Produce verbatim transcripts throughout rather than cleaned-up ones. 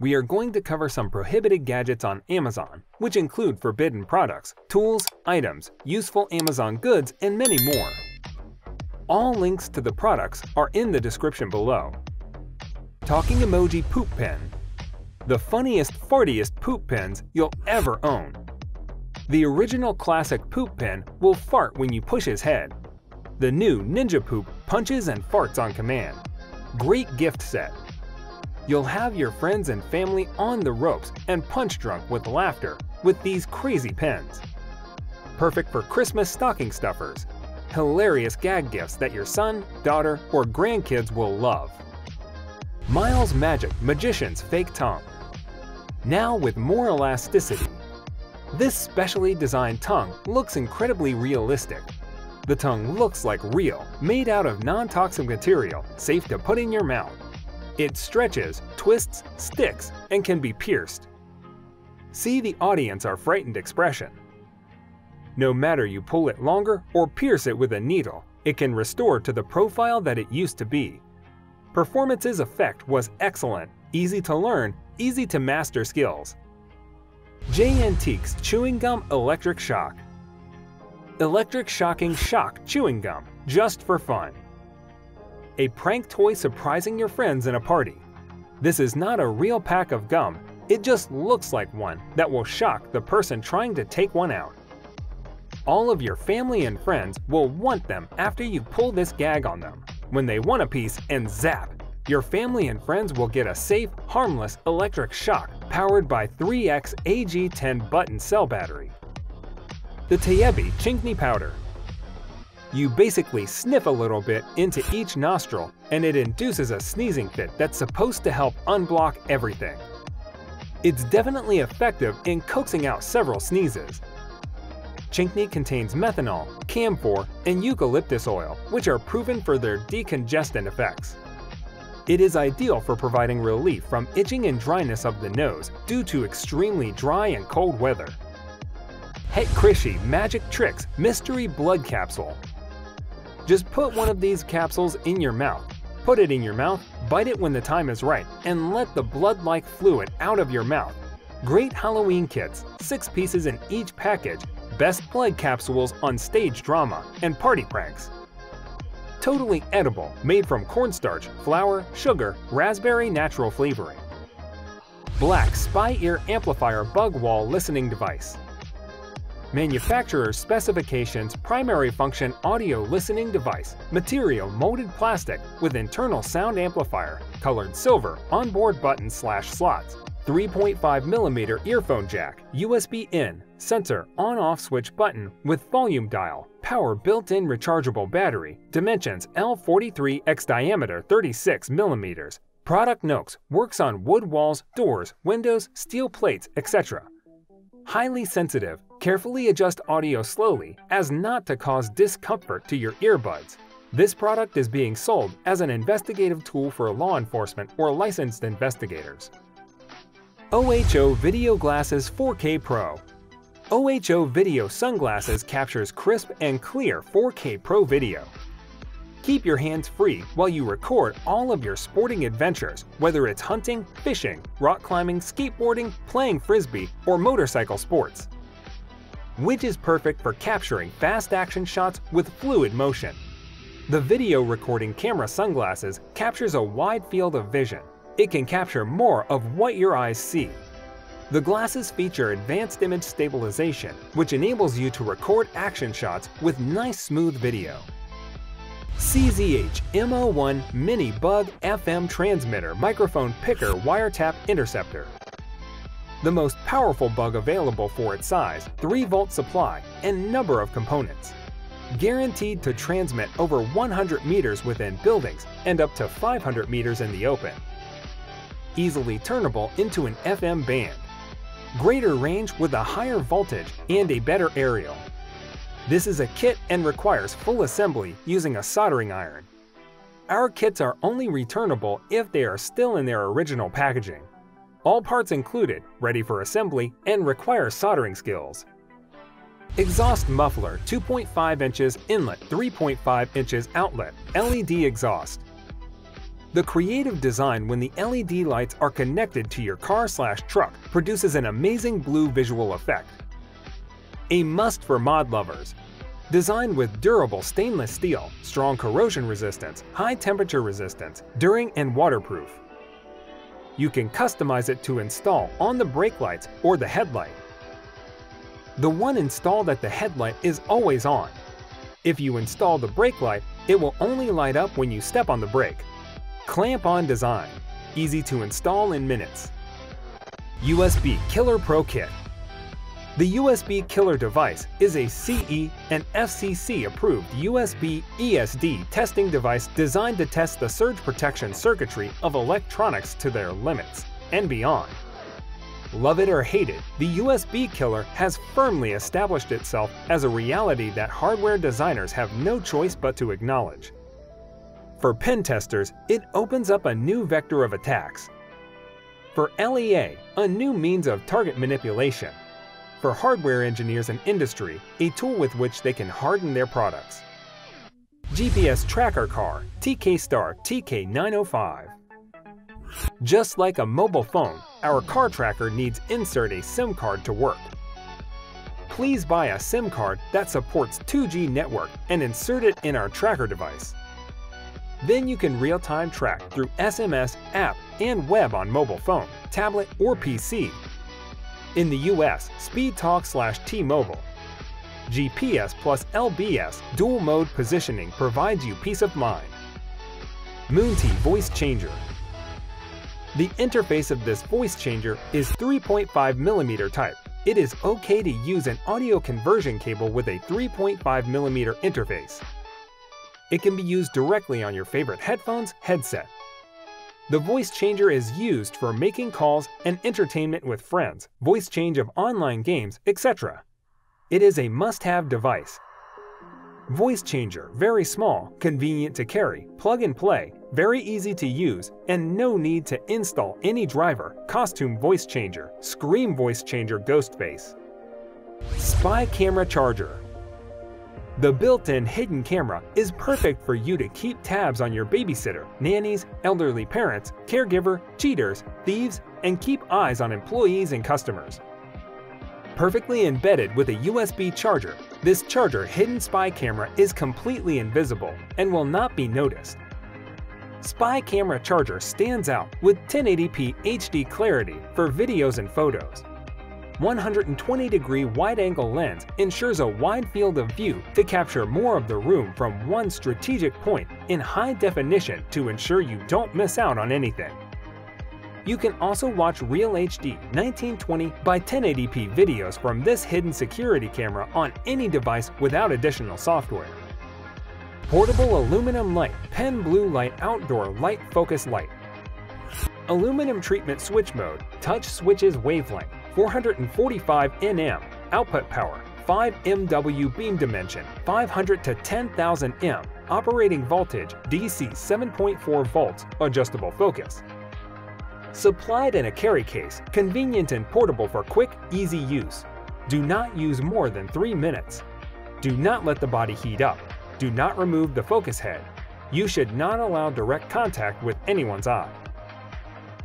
we are going to cover some prohibited gadgets on Amazon, which include forbidden products, tools, items, useful Amazon goods, and many more. All links to the products are in the description below. Talking Emoji Poop Pen. The funniest, fartiest poop pens you'll ever own. The original classic poop pen will fart when you push his head. The new Ninja Poop punches and farts on command. Great gift set. You'll have your friends and family on the ropes and punch drunk with laughter with these crazy pens. Perfect for Christmas stocking stuffers. Hilarious gag gifts that your son, daughter, or grandkids will love. Miles Magic Magician's Fake Tongue. Now with more elasticity. This specially designed tongue looks incredibly realistic. The tongue looks like real, made out of non-toxic material, safe to put in your mouth. It stretches, twists, sticks, and can be pierced. See the audience our frightened expression. No matter you pull it longer or pierce it with a needle, it can restore to the profile that it used to be. Performance's effect was excellent, easy to learn, easy to master skills. Jay Antiques Chewing Gum Electric Shock. Electric Shocking Shock Chewing Gum, just for fun. A prank toy surprising your friends in a party. This is not a real pack of gum, it just looks like one that will shock the person trying to take one out. All of your family and friends will want them after you pull this gag on them. When they want a piece and zap, your family and friends will get a safe, harmless electric shock powered by three X A G ten button cell battery. The TAYYEBI Chhinkni Powder. You basically sniff a little bit into each nostril and it induces a sneezing fit that's supposed to help unblock everything. It's definitely effective in coaxing out several sneezes. Chhinkni contains methanol, camphor, and eucalyptus oil, which are proven for their decongestant effects. It is ideal for providing relief from itching and dryness of the nose due to extremely dry and cold weather. Het Krishi Magic Tricks Mystery Blood Capsule. Just put one of these capsules in your mouth, put it in your mouth, bite it when the time is right, and let the blood-like fluid out of your mouth. Great Halloween kits, six pieces in each package, best blood capsules on stage drama and party pranks. Totally edible, made from cornstarch, flour, sugar, raspberry natural flavoring. Black Spy Ear Amplifier Bug Wall Listening Device. Manufacturer specifications, primary function audio listening device, material molded plastic with internal sound amplifier, colored silver, onboard button slash slots, three point five millimeter earphone jack, U S B in, sensor on-off switch button with volume dial, power built-in rechargeable battery, dimensions L forty-three by diameter thirty-six millimeters, product notes, works on wood walls, doors, windows, steel plates, et cetera. Highly sensitive, carefully adjust audio slowly as not to cause discomfort to your earbuds. This product is being sold as an investigative tool for law enforcement or licensed investigators. O H O Video Glasses four K Pro. O H O Video Sunglasses captures crisp and clear four K Pro video. Keep your hands free while you record all of your sporting adventures, whether it's hunting, fishing, rock climbing, skateboarding, playing frisbee, or motorcycle sports, which is perfect for capturing fast action shots with fluid motion. The video recording camera sunglasses captures a wide field of vision. It can capture more of what your eyes see. The glasses feature advanced image stabilization, which enables you to record action shots with nice smooth video. C Z H M zero one Mini Bug F M Transmitter Microphone Picker Wiretap Interceptor. The most powerful bug available for its size, three volt supply, and number of components. Guaranteed to transmit over one hundred meters within buildings and up to five hundred meters in the open. Easily turnable into an F M band. Greater range with a higher voltage and a better aerial. This is a kit and requires full assembly using a soldering iron. Our kits are only returnable if they are still in their original packaging. All parts included, ready for assembly, and require soldering skills. Exhaust muffler two point five inches inlet, three point five inches outlet, L E D exhaust. The creative design when the L E D lights are connected to your car slash truck produces an amazing blue visual effect. A must for mod lovers. Designed with durable stainless steel, strong corrosion resistance, high temperature resistance, during and waterproof. You can customize it to install on the brake lights or the headlight. The one installed at the headlight is always on. If you install the brake light, it will only light up when you step on the brake. Clamp-on design, easy to install in minutes. U S B Killer Pro Kit. The U S B Killer device is a C E and F C C-approved U S B E S D testing device designed to test the surge protection circuitry of electronics to their limits and beyond. Love it or hate it, the U S B Killer has firmly established itself as a reality that hardware designers have no choice but to acknowledge. For pen testers, it opens up a new vector of attacks. For L E A, a new means of target manipulation. For hardware engineers and industry, a tool with which they can harden their products. G P S Tracker Car T K Star T K nine oh five. Just like a mobile phone, our car tracker needs insert a SIM card to work. Please buy a SIM card that supports two G network and insert it in our tracker device. Then you can real-time track through S M S, app, and web on mobile phone, tablet, or P C. In the U S, SpeedTalk slash T-Mobile. G P S plus L B S dual mode positioning provides you peace of mind. Moontie Voice Changer. The interface of this voice changer is three point five millimeter type. It is okay to use an audio conversion cable with a three point five millimeter interface. It can be used directly on your favorite headphones, headset. The voice changer is used for making calls and entertainment with friends, voice change of online games, et cetera. It is a must-have device. Voice changer, very small, convenient to carry, plug and play, very easy to use, and no need to install any driver, costume voice changer, scream voice changer, ghost face. Spy camera charger. The built-in hidden camera is perfect for you to keep tabs on your babysitter, nannies, elderly parents, caregiver, cheaters, thieves, and keep eyes on employees and customers. Perfectly embedded with a U S B charger, this charger hidden spy camera is completely invisible and will not be noticed. Spy camera charger stands out with ten eighty p H D clarity for videos and photos. one hundred twenty degree wide-angle lens ensures a wide field of view to capture more of the room from one strategic point in high definition to ensure you don't miss out on anything. You can also watch Real H D nineteen twenty by ten eighty p videos from this hidden security camera on any device without additional software. Portable aluminum light, pen blue light, outdoor light, focus light. Aluminum treatment switch mode, touch switches wavelength, four hundred forty-five nanometers, output power, five milliwatt beam dimension, five hundred to ten thousand milliamps, operating voltage, D C seven point four volts, adjustable focus. Supplied in a carry case, convenient and portable for quick, easy use. Do not use more than three minutes. Do not let the body heat up. Do not remove the focus head. You should not allow direct contact with anyone's eye.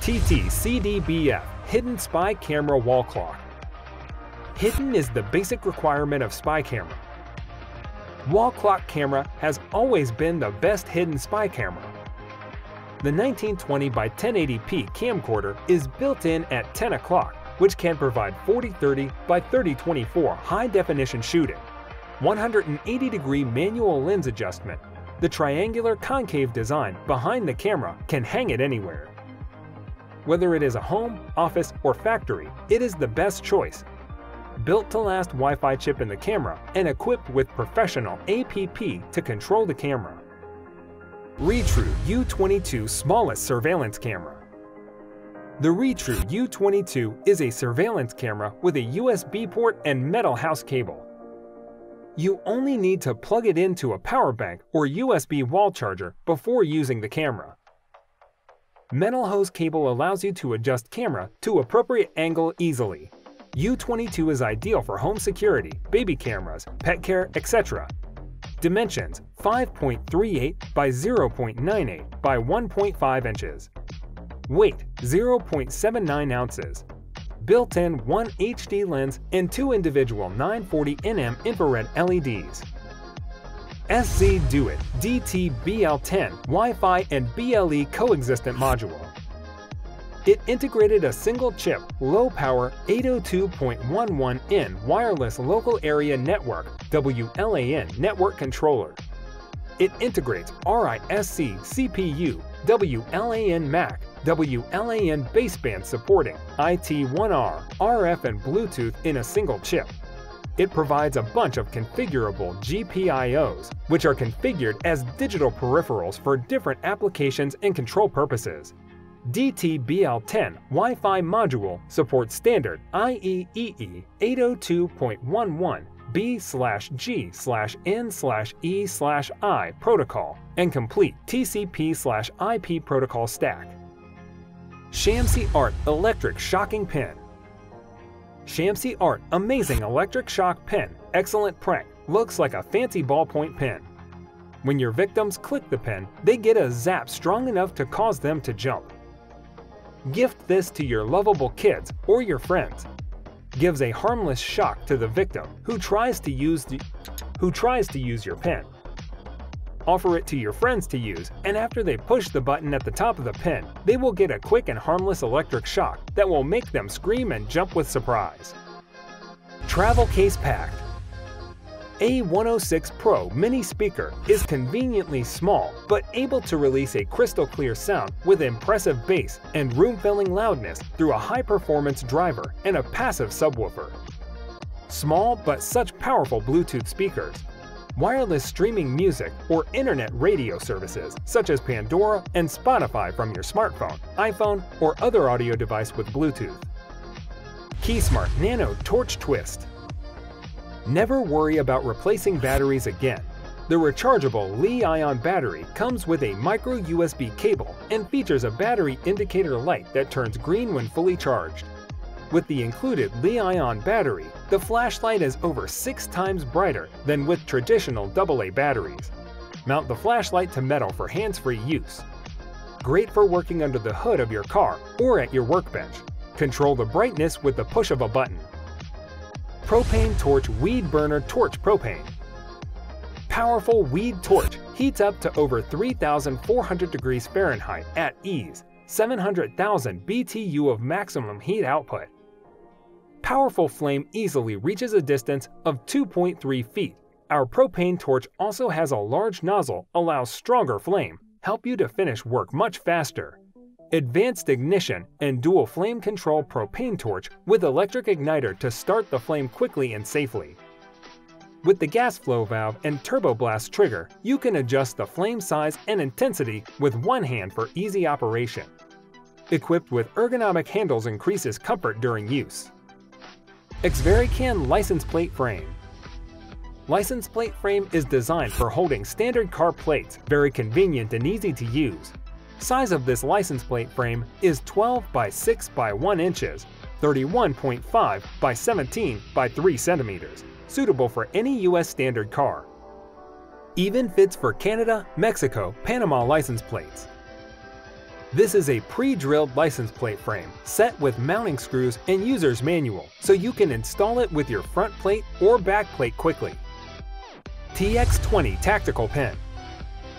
T T C D B F Hidden Spy Camera Wall Clock. Hidden is the basic requirement of spy camera. Wall clock camera has always been the best hidden spy camera. The nineteen twenty by ten eighty p camcorder is built in at ten o'clock, which can provide forty thirty by thirty twenty-four high-definition shooting, one hundred eighty degree manual lens adjustment. The triangular concave design behind the camera can hang it anywhere. Whether it is a home, office, or factory, it is the best choice. Built to last Wi-Fi chip in the camera and equipped with professional app to control the camera. Rettru U twenty-two Smallest Surveillance Camera. The Rettru U twenty-two is a surveillance camera with a U S B port and metal house cable. You only need to plug it into a power bank or U S B wall charger before using the camera. Metal hose cable allows you to adjust camera to appropriate angle easily. U twenty-two is ideal for home security, baby cameras, pet care, et cetera. Dimensions: five point three eight by zero point nine eight by one point five inches. Weight: zero point seven nine ounces. Built-in one H D lens and two individual nine forty N M infrared L E Ds. SZDoit D T B L ten Wi-Fi and B L E coexistent module. It integrated a single-chip, low-power eight oh two point eleven N wireless local area network W L A N network controller. It integrates R I S C C P U, W L A N Mac, W L A N baseband supporting I T one R, R F and Bluetooth in a single chip. It provides a bunch of configurable G P I Os, which are configured as digital peripherals for different applications and control purposes. D T B L ten Wi-Fi module supports standard I E E E eight oh two point eleven B G N E I protocol and complete T C P I P protocol stack. Shamsi Art Electric Shocking Pen. Shamsi Art Amazing Electric Shock Pen, excellent prank, looks like a fancy ballpoint pen. When your victims click the pen, they get a zap strong enough to cause them to jump. Gift this to your lovable kids or your friends. Gives a harmless shock to the victim who tries to use the, who tries to use your pen. Offer it to your friends to use, and after they push the button at the top of the pen, they will get a quick and harmless electric shock that will make them scream and jump with surprise. Travel case packed. A one oh six Pro mini speaker is conveniently small but able to release a crystal clear sound with impressive bass and room-filling loudness through a high-performance driver and a passive subwoofer. Small but such powerful Bluetooth speakers. Wireless streaming music or internet radio services such as Pandora and Spotify from your smartphone, iPhone, or other audio device with Bluetooth. KeySmart Nano Torch Twist. Never worry about replacing batteries again. The rechargeable Li-ion battery comes with a micro U S B cable and features a battery indicator light that turns green when fully charged. With the included Li-ion battery, the flashlight is over six times brighter than with traditional double A batteries. Mount the flashlight to metal for hands-free use. Great for working under the hood of your car or at your workbench. Control the brightness with the push of a button. Propane Torch Weed Burner Torch Propane. Powerful weed torch heats up to over three thousand four hundred degrees Fahrenheit at ease, seven hundred thousand B T U of maximum heat output. Powerful flame easily reaches a distance of two point three feet. Our propane torch also has a large nozzle, allows stronger flame, help you to finish work much faster. Advanced ignition and dual flame control propane torch with electric igniter to start the flame quickly and safely. With the gas flow valve and turbo blast trigger, you can adjust the flame size and intensity with one hand for easy operation. Equipped with ergonomic handles increases comfort during use. Xverycan License Plate Frame. License plate frame is designed for holding standard car plates, very convenient and easy to use. Size of this license plate frame is twelve by six by one inches, thirty-one point five by seventeen by three centimeters, suitable for any U S standard car. Even fits for Canada, Mexico, Panama license plates. This is a pre-drilled license plate frame set with mounting screws and user's manual, so you can install it with your front plate or back plate quickly. T X twenty Tactical Pen.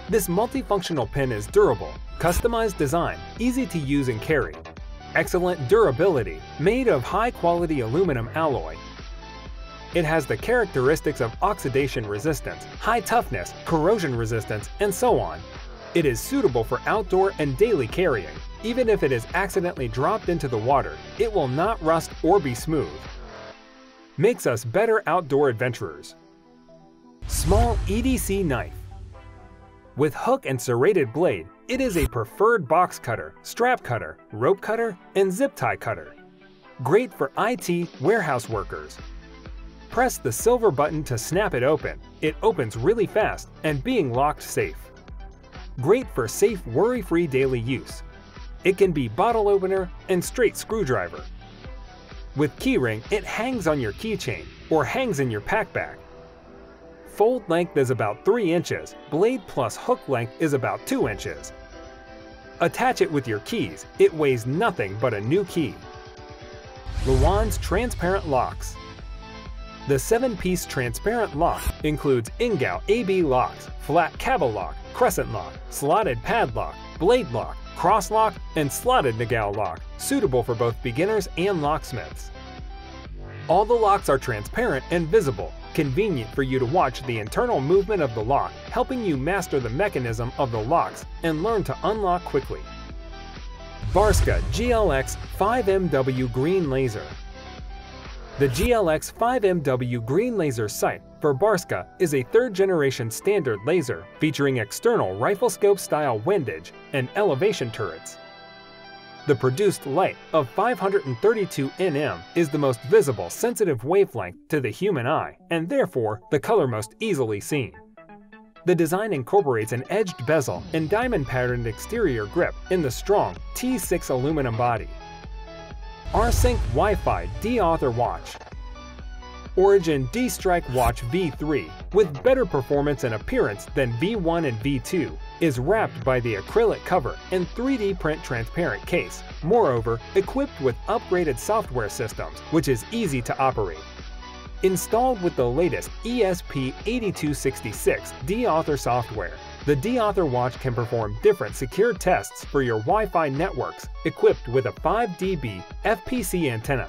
This multifunctional pen is durable, customized design, easy to use and carry. Excellent durability, made of high-quality aluminum alloy. It has the characteristics of oxidation resistance, high toughness, corrosion resistance, and so on. It is suitable for outdoor and daily carrying. Even if it is accidentally dropped into the water, it will not rust or be smooth. Makes us better outdoor adventurers. Small E D C Knife. With hook and serrated blade, it is a preferred box cutter, strap cutter, rope cutter, and zip tie cutter. Great for I T warehouse workers. Press the silver button to snap it open. It opens really fast and being locked safe. Great for safe, worry-free daily use. It can be bottle opener and straight screwdriver. With keyring, it hangs on your keychain or hangs in your pack bag. Fold length is about three inches, blade plus hook length is about two inches. Attach it with your keys, it weighs nothing but a new key. Luan's transparent locks. The seven-piece transparent lock includes Ingao A B locks, flat cable lock, crescent lock, slotted padlock, blade lock, cross lock, and slotted Nagao lock, suitable for both beginners and locksmiths. All the locks are transparent and visible, convenient for you to watch the internal movement of the lock, helping you master the mechanism of the locks and learn to unlock quickly. Barska G L X five M W Green Laser. The G L X five M W Green Laser sight for Barska is a third-generation standard laser featuring external rifle scope-style windage and elevation turrets. The produced light of five hundred thirty-two nits is the most visible sensitive wavelength to the human eye and therefore the color most easily seen. The design incorporates an edged bezel and diamond-patterned exterior grip in the strong T six aluminum body. R-Sync Wi-Fi D-Author Watch. Origin D-Strike Watch V three, with better performance and appearance than V one and V two, is wrapped by the acrylic cover and three D print transparent case, moreover equipped with upgraded software systems, which is easy to operate. Installed with the latest E S P eighty-two sixty-six D-Author software, the D-Author Watch can perform different secure tests for your Wi-Fi networks, equipped with a five D B F P C antenna.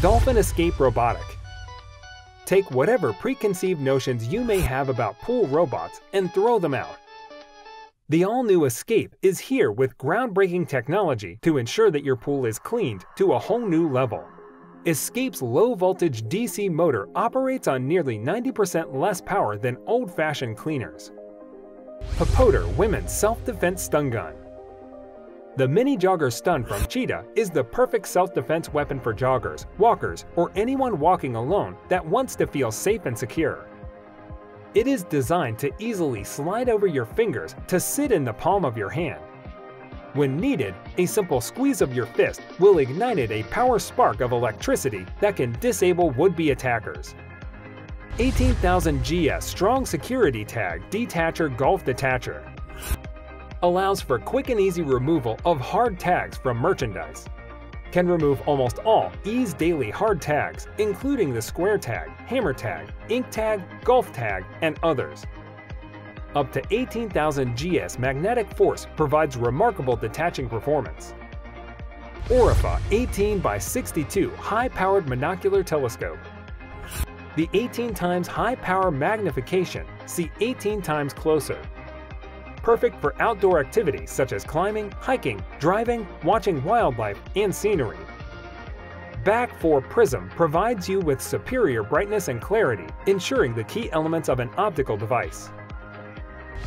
Dolphin Escape Robotic. Take whatever preconceived notions you may have about pool robots and throw them out. The all-new Escape is here with groundbreaking technology to ensure that your pool is cleaned to a whole new level. Escape's low-voltage D C motor operates on nearly ninety percent less power than old-fashioned cleaners. Popoder Women's Self-Defense Stun Gun. The Mini Jogger Stun from Cheetah is the perfect self-defense weapon for joggers, walkers, or anyone walking alone that wants to feel safe and secure. It is designed to easily slide over your fingers to sit in the palm of your hand. When needed, a simple squeeze of your fist will ignite a power spark of electricity that can disable would-be attackers. eighteen thousand G S Strong Security Tag Detacher Golf Detacher allows for quick and easy removal of hard tags from merchandise. Can remove almost all Ease Daily hard tags, including the square tag, hammer tag, ink tag, golf tag, and others. Up to eighteen thousand G S magnetic force provides remarkable detaching performance. ORIFA eighteen by sixty-two High-Powered Monocular Telescope. The eighteen times high power magnification, see eighteen times closer. Perfect for outdoor activities such as climbing, hiking, driving, watching wildlife, and scenery. Back four prism provides you with superior brightness and clarity, ensuring the key elements of an optical device.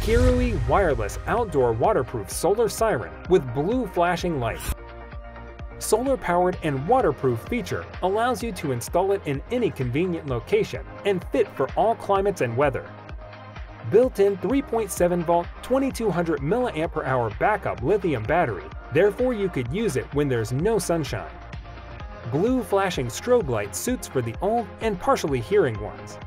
Kiroi Wireless Outdoor Waterproof Solar Siren with blue flashing light. Solar-powered and waterproof feature allows you to install it in any convenient location and fit for all climates and weather. Built-in three point seven volt, twenty-two hundred milliamp hour backup lithium battery, therefore you could use it when there's no sunshine. Blue flashing strobe light suits for the old and partially hearing ones.